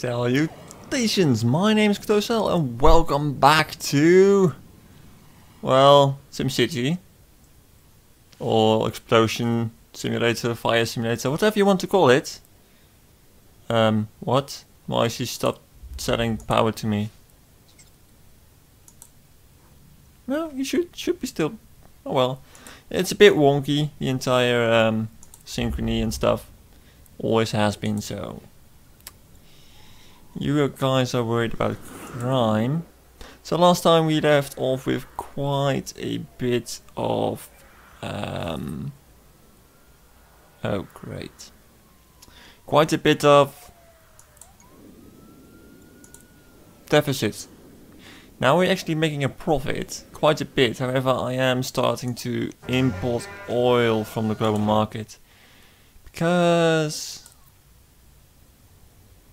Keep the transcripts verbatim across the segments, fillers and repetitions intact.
Salutations, my name is Kartosael and welcome back to, well, SimCity, or Explosion Simulator, Fire Simulator, whatever you want to call it. Um, what? Why she stopped selling power to me? No, you should, should be still, oh well. It's a bit wonky, the entire um, synchrony and stuff, always has been so. You guys are worried about crime. So last time we left off with quite a bit of... Um, oh great. Quite a bit of... deficit. Now we're actually making a profit. Quite a bit. However, I am starting to import oil from the global market. Because...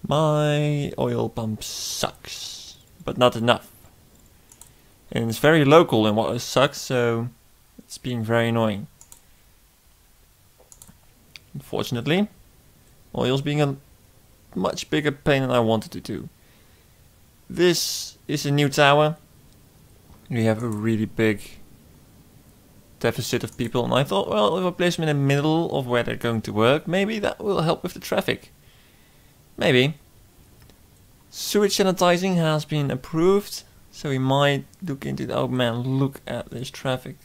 my oil pump sucks, but not enough. And it's very local in what it sucks, so it's being very annoying. Unfortunately, oil's being a much bigger pain than I wanted it to. This is a new tower. We have a really big deficit of people, and I thought, well, if I place them in the middle of where they're going to work, maybe that will help with the traffic. Maybe. Sewage sanitizing has been approved, so we might look into that. Oh man, look at this traffic.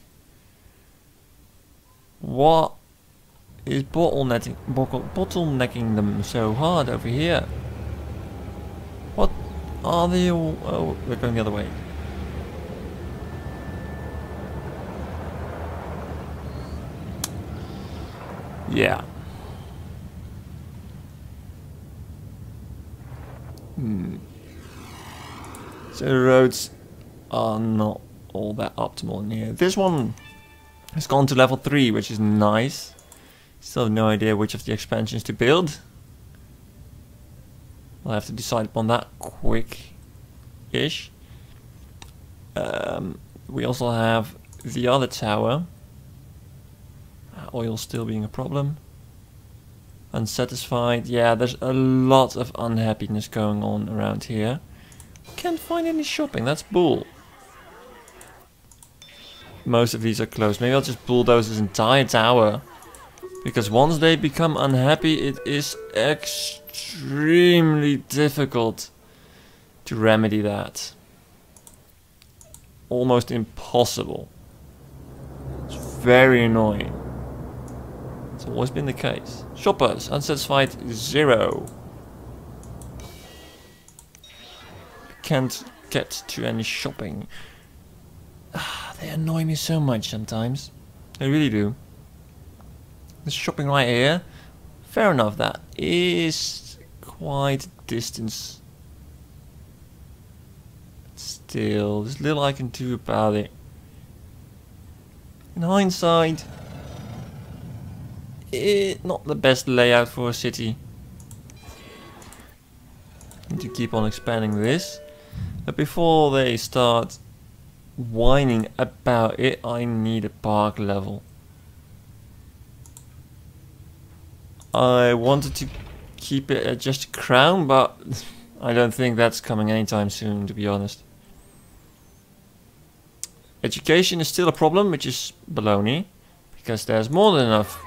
What is bottlenecking, bottlenecking them so hard over here? What are they all... oh, we're going the other way. Yeah. Hmm. So the roads are not all that optimal in here. This one has gone to level three, which is nice. Still have no idea which of the expansions to build. I'll have to decide upon that quick-ish. Um, we also have the other tower. Oil still being a problem. Unsatisfied, yeah, there's a lot of unhappiness going on around here. Can't find any shopping, that's bull. Most of these are closed. Maybe I'll just bulldoze this entire tower. Because once they become unhappy, it is extremely difficult to remedy that. Almost impossible. It's very annoying. It's always been the case. Shoppers, unsatisfied, zero. Can't get to any shopping. Ah, they annoy me so much sometimes. They really do. This shopping right here, fair enough, that is quite a distance. But still, there's little I can do about it. In hindsight, it's not the best layout for a city. Need to keep on expanding this. But before they start whining about it, I need a park level. I wanted to keep it at just a crown, but I don't think that's coming anytime soon, to be honest. Education is still a problem, which is baloney, because there's more than enough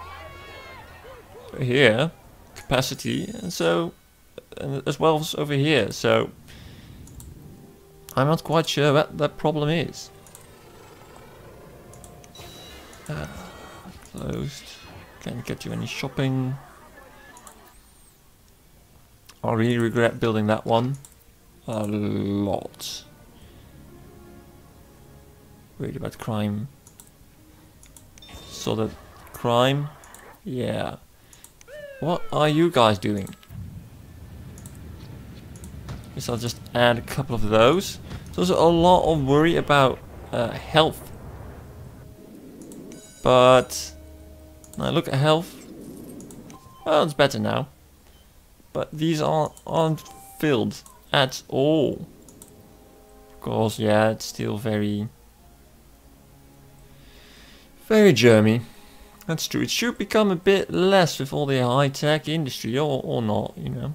here capacity, and so and as well as over here, so I'm not quite sure what that problem is. Uh, closed. Can't get you any shopping. I really regret building that one a lot. Worried about crime. Sort of crime. Yeah. What are you guys doing? Guess I'll just add a couple of those. There's also a lot of worry about uh, health. But now I look at health. Well, it's better now. But these aren't, aren't filled at all. Of course, yeah, it's still very... very germy. That's true. It should become a bit less with all the high-tech industry, or, or not, you know.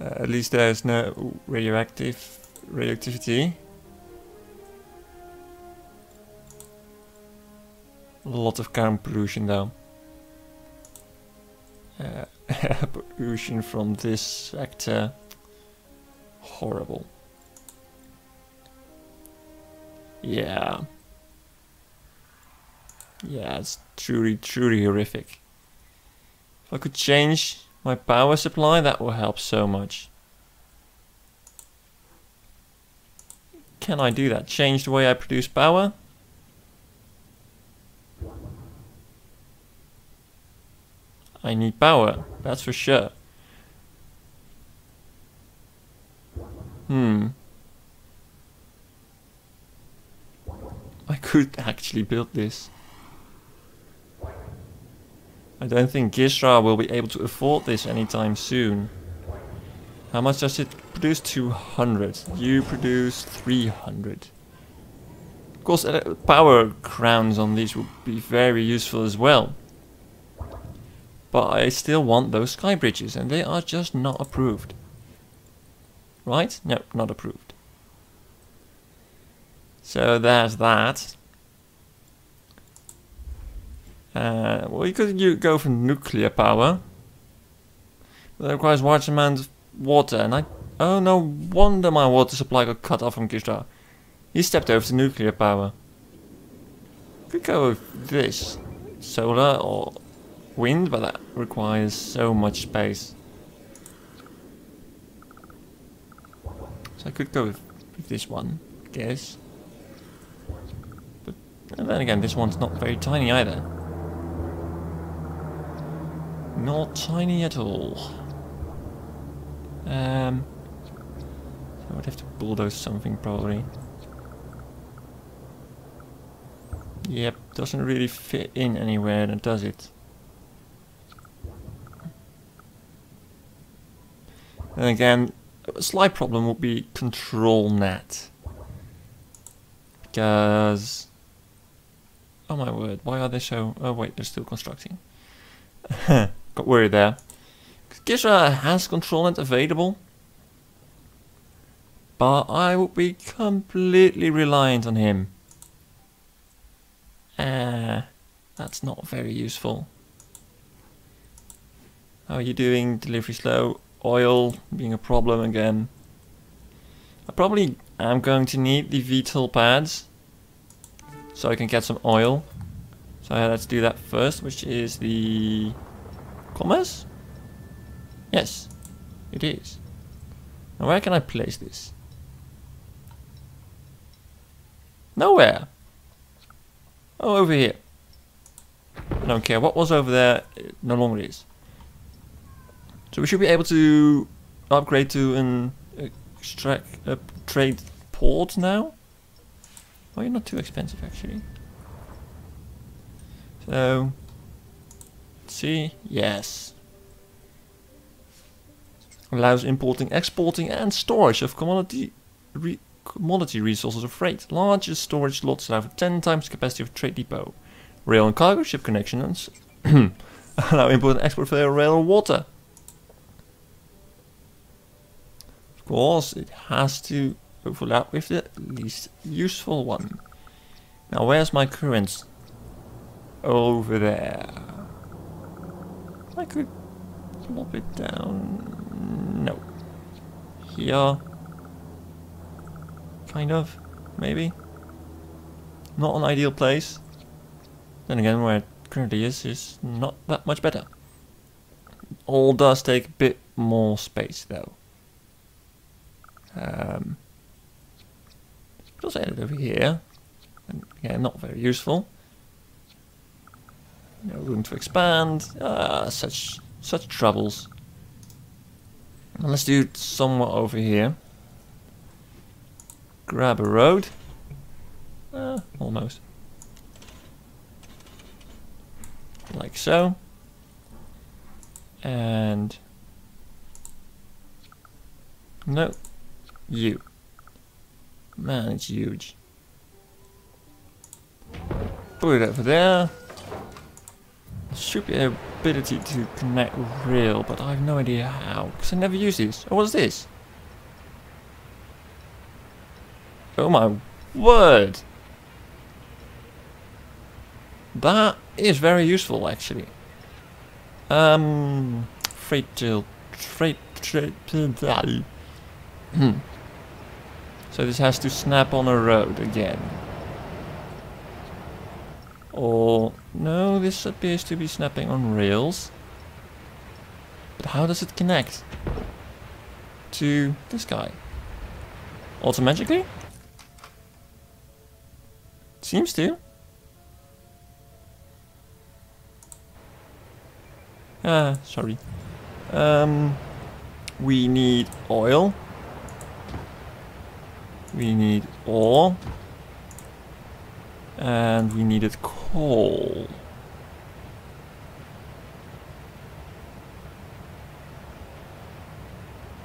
Uh, at least there's no radioactive radioactivity. A lot of carbon pollution though. Uh, pollution from this sector. Horrible. Yeah. Yeah, it's truly, truly horrific. If I could change my power supply, that will help so much. Can I do that? Change the way I produce power? I need power, that's for sure. Hmm. I could actually build this. I don't think Gizrah will be able to afford this anytime soon. How much does it produce? two hundred. You produce three hundred. Of course, uh, power crowns on these would be very useful as well. But I still want those sky bridges, and they are just not approved. Right? No, not approved. So there's that. Uh, well, you could you go for nuclear power. But that requires large amounts of water, and I... Oh, no wonder my water supply got cut off from Gizrah. He stepped over to nuclear power. Could go with this. Solar or wind, but that requires so much space. So I could go with, with this one, I guess. But then again, this one's not very tiny either. Not tiny at all. Um, so I would have to bulldoze something probably. Yep, doesn't really fit in anywhere, does it? And again, a slight problem would be control net. Because... Oh my word, why are they so... Oh wait, they're still constructing. Got worried there. Gizrah has control net available, but I would be completely reliant on him. Uh, that's not very useful. How are you doing? Delivery slow. Oil being a problem again. I probably am going to need the V T O L pads so I can get some oil. So let's do that first, which is the commerce? Yes, it is. Now where can I place this? Nowhere! Oh, over here. I don't care, what was over there, it no longer is. So we should be able to upgrade to an extract, uh, trade port now. Well, you're not too expensive actually. So, let's see, yes. Allows importing, exporting and storage of commodity re commodity resources of freight. Largest storage lots allow for ten times the capacity of a trade depot. Rail and cargo ship connections allow import and export via rail or water. Of course, it has to overlap with the least useful one. Now, where's my current? Over there. I could plop it down. No. Here. Kind of. Maybe. Not an ideal place. Then again, where it currently is, is not that much better. It all does take a bit more space, though. Um, let's add it over here. And again, not very useful. No room to expand. Ah, such such troubles. And let's do it somewhere over here. Grab a road. Uh, almost. Like so. And no, you. Man, it's huge. Put it over there. Should be able ability to connect real, but I have no idea how, because I never use this. Oh, what's this? Oh my word! That is very useful, actually. Um, freight trail, freight trail. So this has to snap on a road again. Or no, this appears to be snapping on rails. But how does it connect to this guy? Automatically? Seems to. Ah, sorry. Um, we need oil. We need ore. And we needed coal.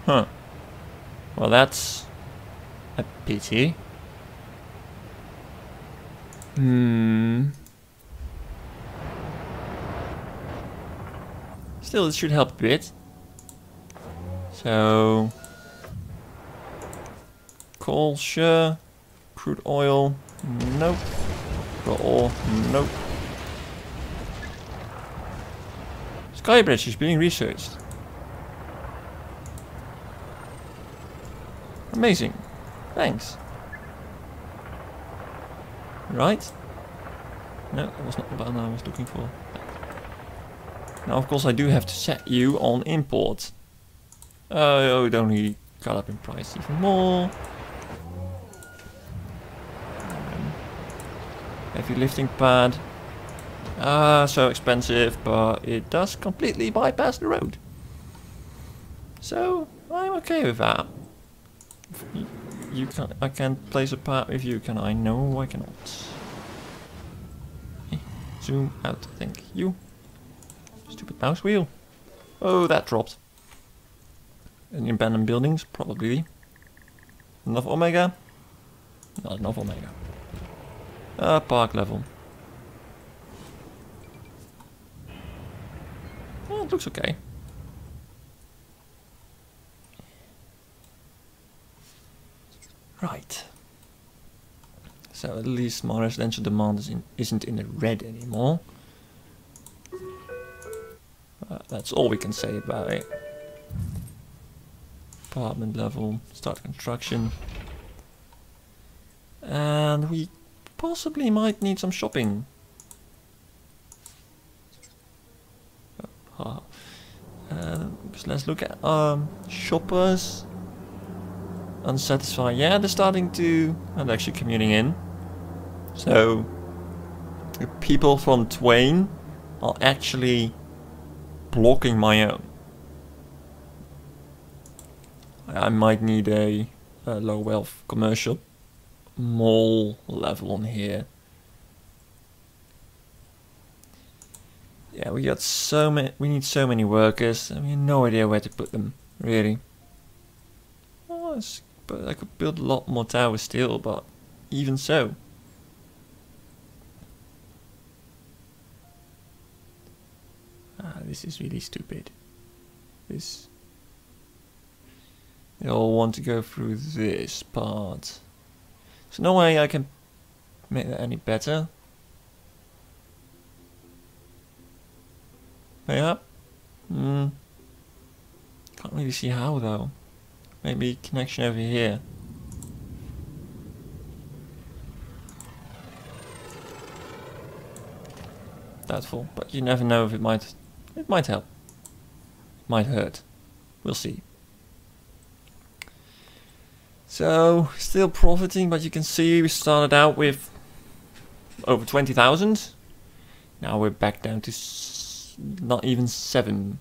Huh. Well, that's a pity. Hmm. Still, it should help a bit. So, coal, sure. Crude oil, nope. Or nope. Skybridge is being researched. Amazing. Thanks. Right. No, that was not the button I was looking for. Now, of course, I do have to set you on import. Uh, oh, it only got up in price even more. Heavy lifting pad. Ah, so expensive, but it does completely bypass the road. So I'm okay with that. You, you can't. I can't place a part with you, can I? No, I cannot. Okay. Zoom out. Thank you. Stupid mouse wheel. Oh, that dropped. Any abandoned buildings, probably. Enough Omega. Not enough Omega. Uh, park level. Oh, it looks okay. Right. So at least my residential demand is in, isn't in the red anymore. Uh, that's all we can say about it. Apartment level. Start construction. And we possibly might need some shopping. Uh, so let's look at um, shoppers. Unsatisfied. Yeah, they're starting to. And actually commuting in. So the people from Twain are actually blocking my own. I might need a, a low wealth commercial mall level on here. Yeah, we got so many. We need so many workers, and we have no idea where to put them, really. Oh, but I could build a lot more towers still, but even so. Ah, this is really stupid. This. They all want to go through this part. There's no way I can make that any better. Yeah. Hmm. Can't really see how though. Maybe connection over here. Doubtful, but you never know if it might. It might help. It might hurt. We'll see. So, still profiting, but you can see we started out with over twenty thousand. Now we're back down to s not even seven.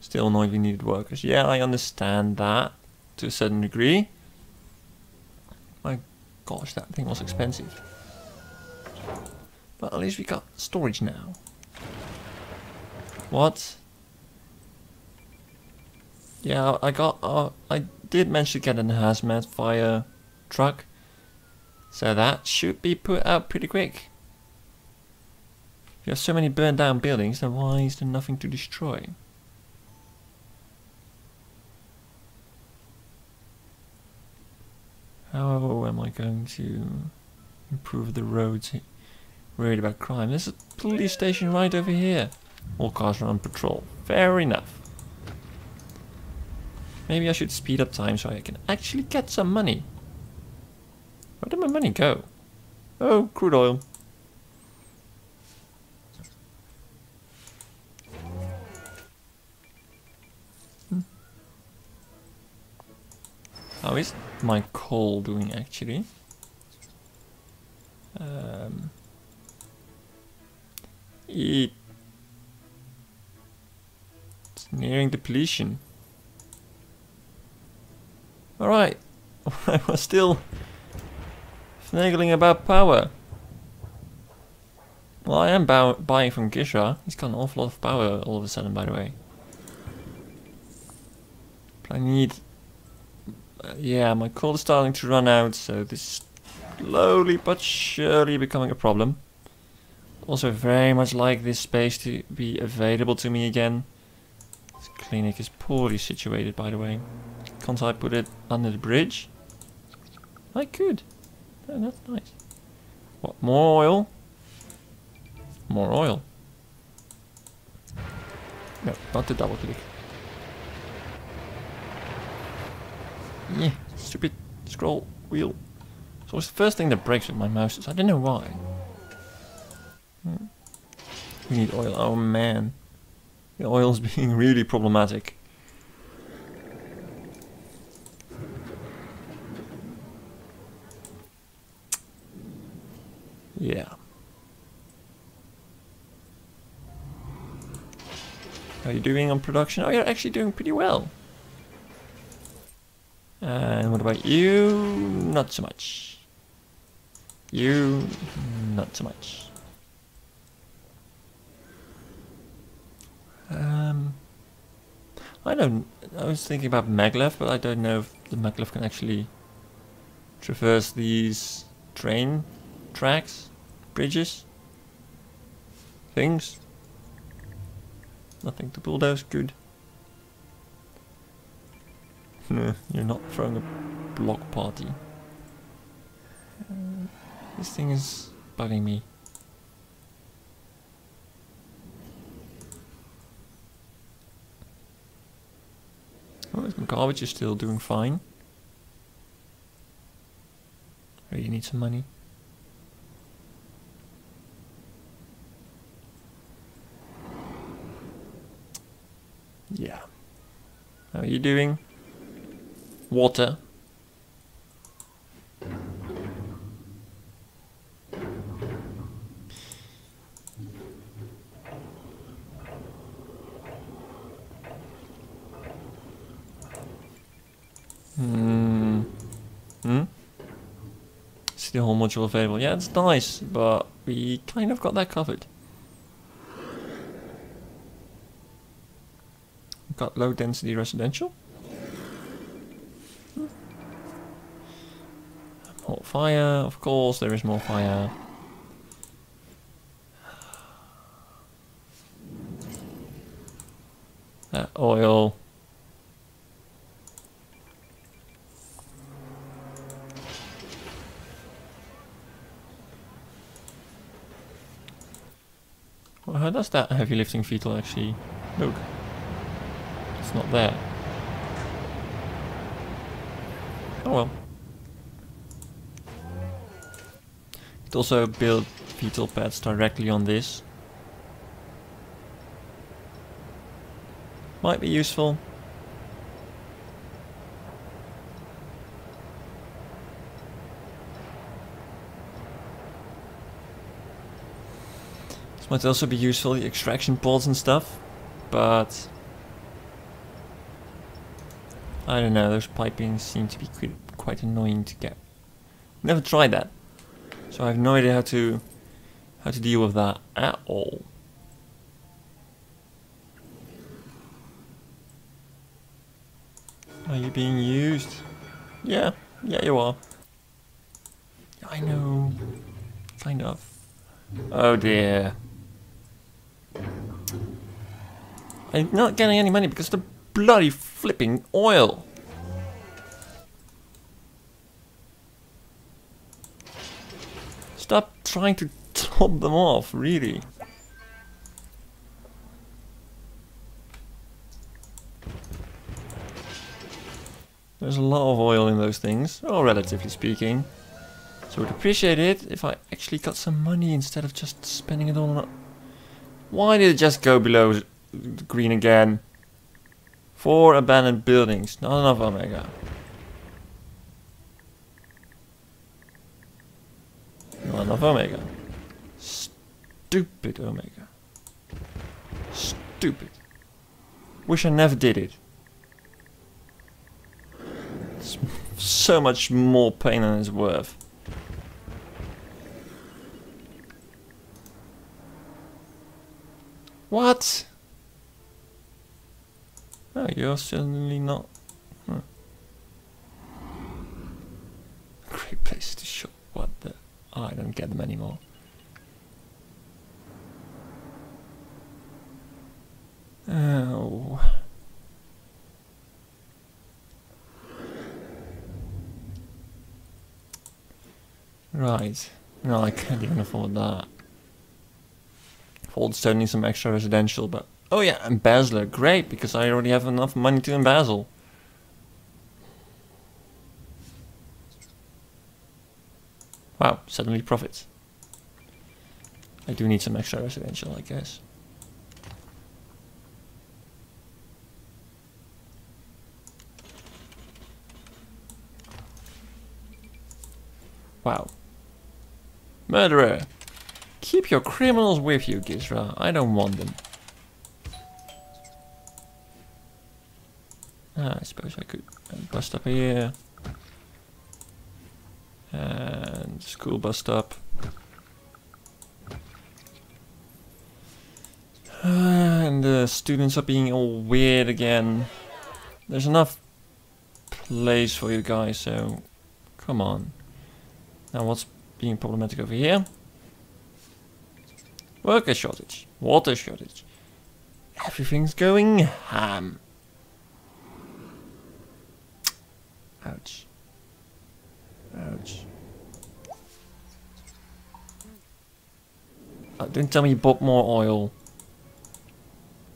Still annoyed we needed workers. Yeah, I understand that to a certain degree. My gosh, that thing was expensive. But at least we got storage now. What? Yeah, I got. Uh, I did manage to get an hazmat fire truck, so that should be put out pretty quick. You have so many burned down buildings, then why is there nothing to destroy? How am I going to improve the roads? Worried about crime. There's a police station right over here. All cars are on patrol. Fair enough. Maybe I should speed up time so I can actually get some money. Where did my money go? Oh, crude oil. Hmm. How is my coal doing actually? Um, it's nearing depletion. Alright, I was still finagling about power. Well, I am buying from Gizrah. He's got an awful lot of power all of a sudden, by the way. But I need... Uh, yeah, my coal is starting to run out, so this is slowly but surely becoming a problem. Also very much like this space to be available to me again. This clinic is poorly situated, by the way. Can't I put it under the bridge? I could. Oh, that's nice. What, more oil? More oil. No, not the double click. Yeah, stupid scroll wheel. So it's the first thing that breaks with my mouse. I don't know why. Hmm. We need oil. Oh man. The oil's being really problematic. Yeah. How are you doing on production? Oh, you're actually doing pretty well. And what about you? Not so much. You, not so much. Um, I don't... I was thinking about Maglev, but I don't know if the Maglev can actually traverse these train tracks. Bridges, things, nothing to bulldoze, good. No, you're not throwing a block party. Uh, this thing is bugging me. Oh, my garbage is still doing fine. Really need some money. Yeah. How are you doing? Water. Hmm. Hmm? See the whole module available. Yeah, it's nice, but we kind of got that covered. Got low density residential. Hmm. More fire, of course, there is more fire. Uh, oil. Well, how does that heavy lifting V T O L actually look? It's not there. Oh well. Could also build V T O L pads directly on this. Might be useful. This might also be useful, the extraction pods and stuff, but I don't know, those pipings seem to be quite annoying to get. Never tried that, so I have no idea how to how to deal with that at all. Are you being used? Yeah, yeah you are. I know, kind of. Oh dear. I'm not getting any money because the bloody flipping oil. Stop trying to top them off, really. There's a lot of oil in those things, or relatively speaking. So I would appreciate it if I actually got some money instead of just spending it all on... Why did it just go below green again? Four abandoned buildings, not enough Omega. Not enough Omega. Stupid Omega. Stupid. Wish I never did it. It's so much more pain than it's worth. What? Oh, you're certainly not... Huh. Great place to shop. What the... Oh, I don't get them anymore. Oh... Right. No, I can't even afford that. I'll still need some extra residential, but... Oh yeah, embezzler. Great, because I already have enough money to embezzle. Wow, suddenly profits. I do need some extra residential, I guess. Wow. Murderer! Keep your criminals with you, Gizrah. I don't want them. Ah, I suppose I could bus stop here. And school bus stop. And the students are being all weird again. There's enough place for you guys, so come on. Now what's being problematic over here? Worker shortage, water shortage. Everything's going ham. Ouch. Ouch. Oh, don't tell me you bought more oil.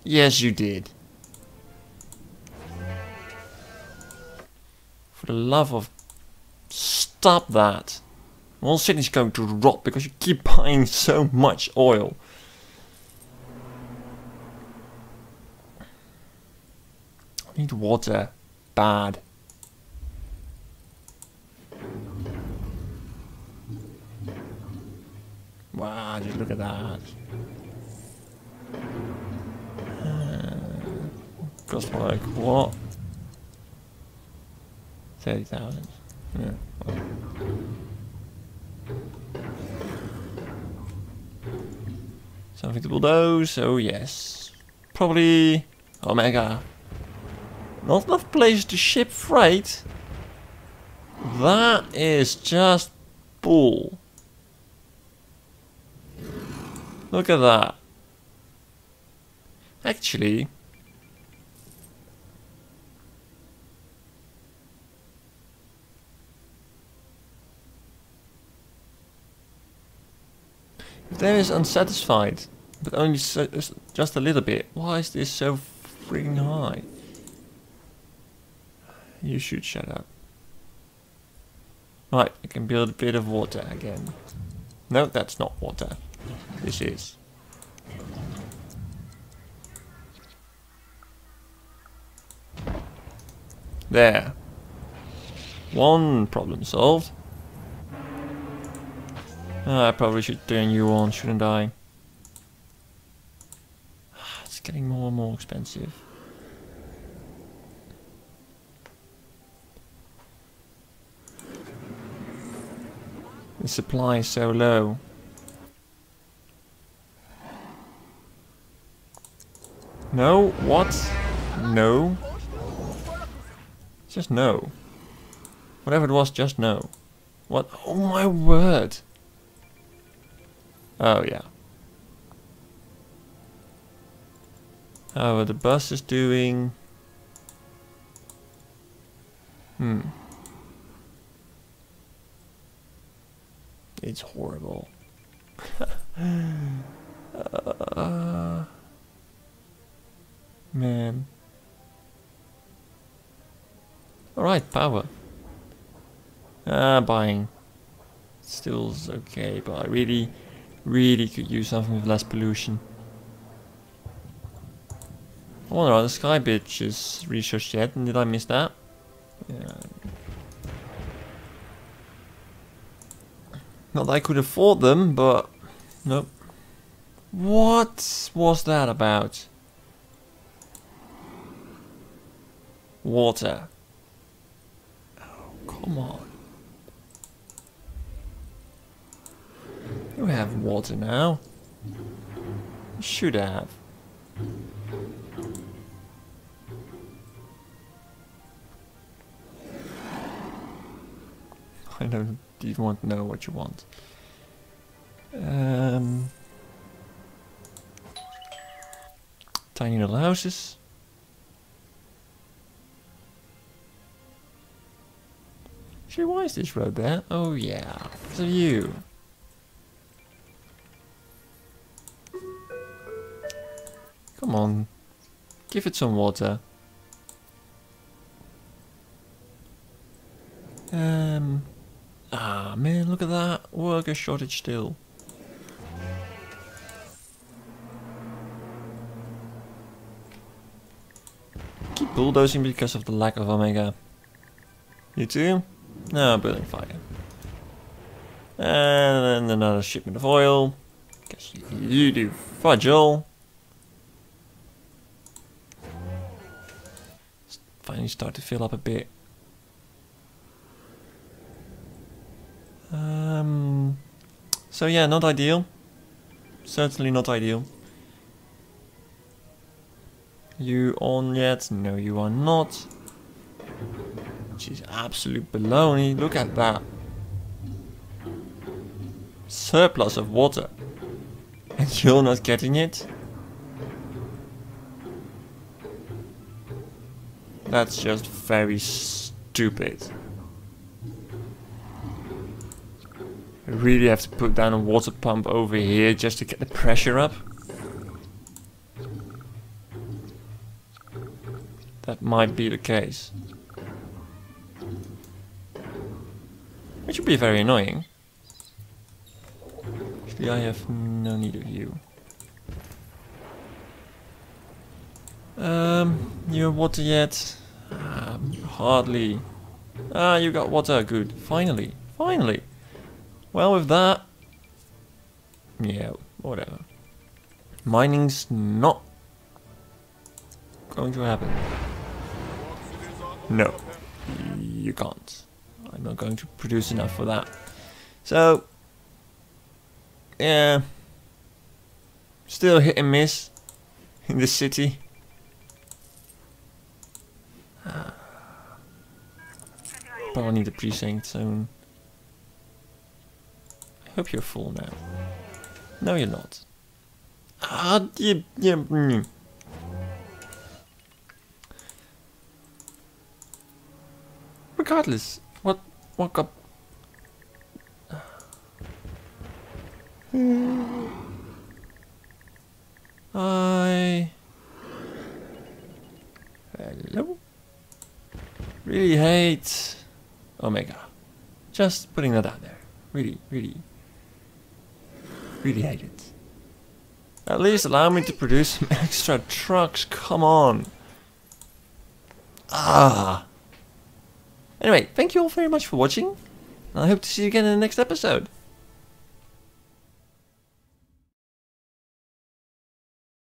Yes, you did. For the love of... Stop that. The whole city's going to rot because you keep buying so much oil. I need water. Bad. Wow, just look at that. Uh, cost like what? thirty thousand. Yeah. Well. Something to bulldoze, oh yes. Probably Omega. Not enough places to ship freight. That is just bull. Look at that. Actually... If there is unsatisfied, but only so, just a little bit, why is this so freaking high? You should shut up. Right, I can build a bit of water again. No, that's not water. This is. There. One problem solved. Oh, I probably should turn you on, shouldn't I? It's getting more and more expensive. The supply is so low. No? What? No? Just no. Whatever it was, just no. What? Oh my word! Oh yeah. However, the bus is doing... Hmm. It's horrible. uh, man. Alright, power. Ah, uh, buying. Still's okay, but I really, really could use something with less pollution. I wonder, are the sky bitches researched yet? And did I miss that? Yeah. Not that I could afford them, but nope. What was that about? Water. Oh, come on. You have water now. You should have. I don't even want to know what you want. Um, tiny little houses. Actually, why is this road there? Oh yeah, it's a view. Come on, give it some water. Um. Ah man, look at that, worker shortage still. Keep bulldozing because of the lack of Omega. You too? No, building fire. And then another shipment of oil. Guess you do fudgel. Finally start to fill up a bit. Um, so yeah, not ideal. Certainly not ideal. You on yet? No, you are not. Which is absolute baloney. Look at that. Surplus of water. And you're not getting it? That's just very stupid. Really have to put down a water pump over here just to get the pressure up. That might be the case. Which would be very annoying. Actually, I have no need of you. Um, you have water yet? Um, hardly. Ah, you got water. Good. Finally. Finally. Well, with that, yeah, whatever. Mining's not going to happen. No, you can't. I'm not going to produce enough for that. So, yeah, still hit and miss in the city. But I'll need a precinct soon. Hope you're full now. No, you're not. Ah, yeah, yeah, mm. Regardless, what what got? I hello. Really hate Omega. Just putting that out there. Really, really. Really hate it. At least allow me to produce some extra trucks, come on. Ah. Anyway, thank you all very much for watching. And I hope to see you again in the next episode.